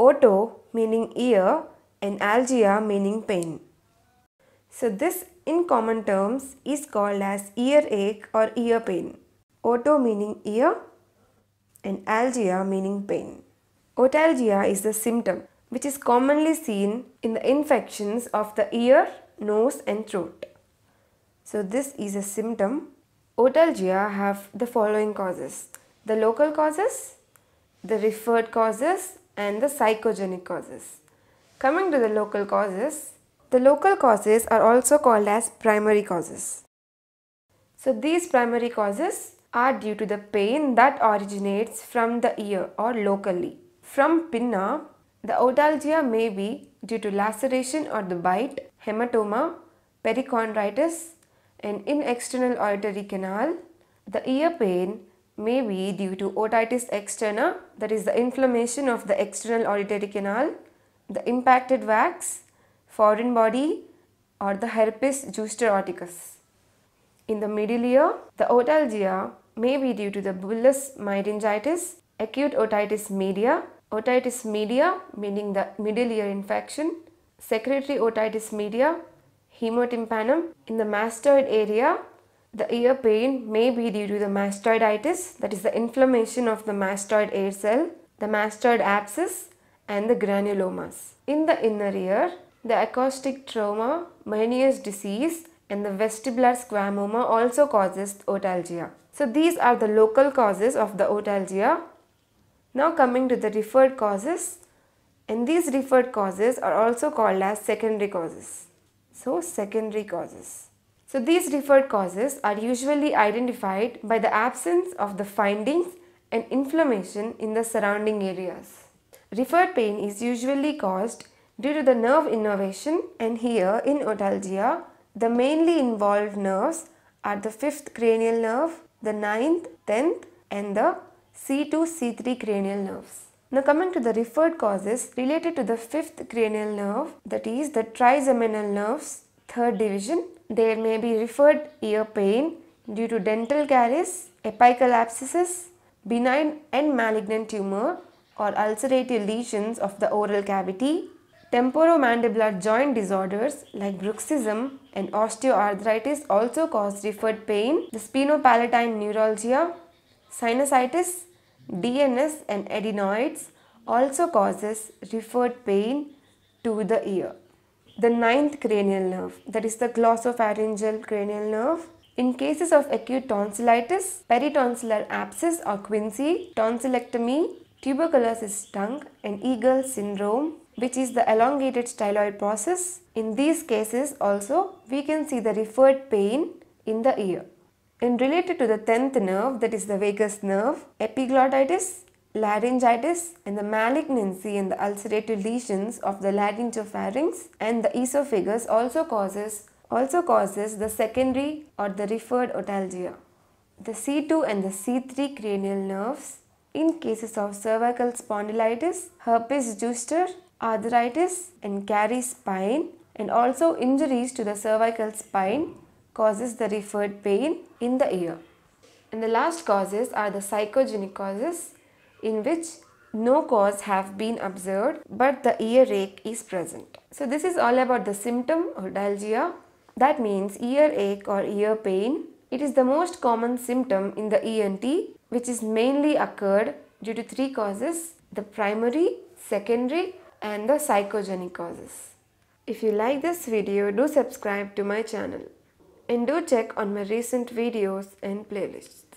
Oto meaning ear and algia meaning pain. So this in common terms is called as earache or ear pain. Oto meaning ear and algia meaning pain. Otalgia is the symptom which is commonly seen in the infections of the ear, nose and throat. So this is a symptom. Otalgia have the following causes: the local causes, the referred causes and the psychogenic causes. Coming to the local causes are also called as primary causes. So these primary causes are due to the pain that originates from the ear or locally. From pinna, the otalgia may be due to laceration or the bite, hematoma, perichondritis, and in external auditory canal. The ear pain may be due to otitis externa, that is the inflammation of the external auditory canal, the impacted wax, foreign body, or the herpes zoster oticus. In the middle ear, the otalgia may be due to the bullous myringitis, acute otitis media meaning the middle ear infection, secretory otitis media, hemotympanum. In the mastoid area, the ear pain may be due to the mastoiditis, that is the inflammation of the mastoid air cell, the mastoid abscess and the granulomas. In the inner ear, the acoustic trauma, Meniere's disease and the vestibular schwannoma also causes otalgia. So these are the local causes of the otalgia. Now coming to the referred causes, and these referred causes are also called as secondary causes. So secondary causes. So these referred causes are usually identified by the absence of the findings and inflammation in the surrounding areas. Referred pain is usually caused due to the nerve innervation, and here in otalgia, the mainly involved nerves are the 5th cranial nerve, the 9th, 10th and the C2, C3 cranial nerves. Now coming to the referred causes related to the 5th cranial nerve, that is the trigeminal nerves, 3rd division, there may be referred ear pain due to dental caries, apical abscesses, benign and malignant tumor or ulcerative lesions of the oral cavity, temporomandibular joint disorders like bruxism and osteoarthritis also cause referred pain, the spinopalatine neuralgia, sinusitis, DNS and adenoids also causes referred pain to the ear. The 9th cranial nerve, that is the glossopharyngeal cranial nerve. In cases of acute tonsillitis, peritonsillar abscess or quinsy, tonsillectomy, tuberculosis tongue and Eagle syndrome, which is the elongated styloid process. In these cases also, we can see the referred pain in the ear. And related to the 10th nerve, that is the vagus nerve, epiglottitis, laryngitis and the malignancy and the ulcerative lesions of the laryngopharynx and the esophagus also causes the secondary or the referred otalgia. The C2 and the C3 cranial nerves, in cases of cervical spondylitis, herpes zoster, arthritis and caries spine and also injuries to the cervical spine causes the referred pain in the ear. And the last causes are the psychogenic causes, in which no cause have been observed but the earache is present. So this is all about the symptom otalgia, that means earache or ear pain. It is the most common symptom in the ENT, which is mainly occurred due to 3 causes: the primary, secondary and the psychogenic causes. If you like this video, do subscribe to my channel and do check on my recent videos and playlists.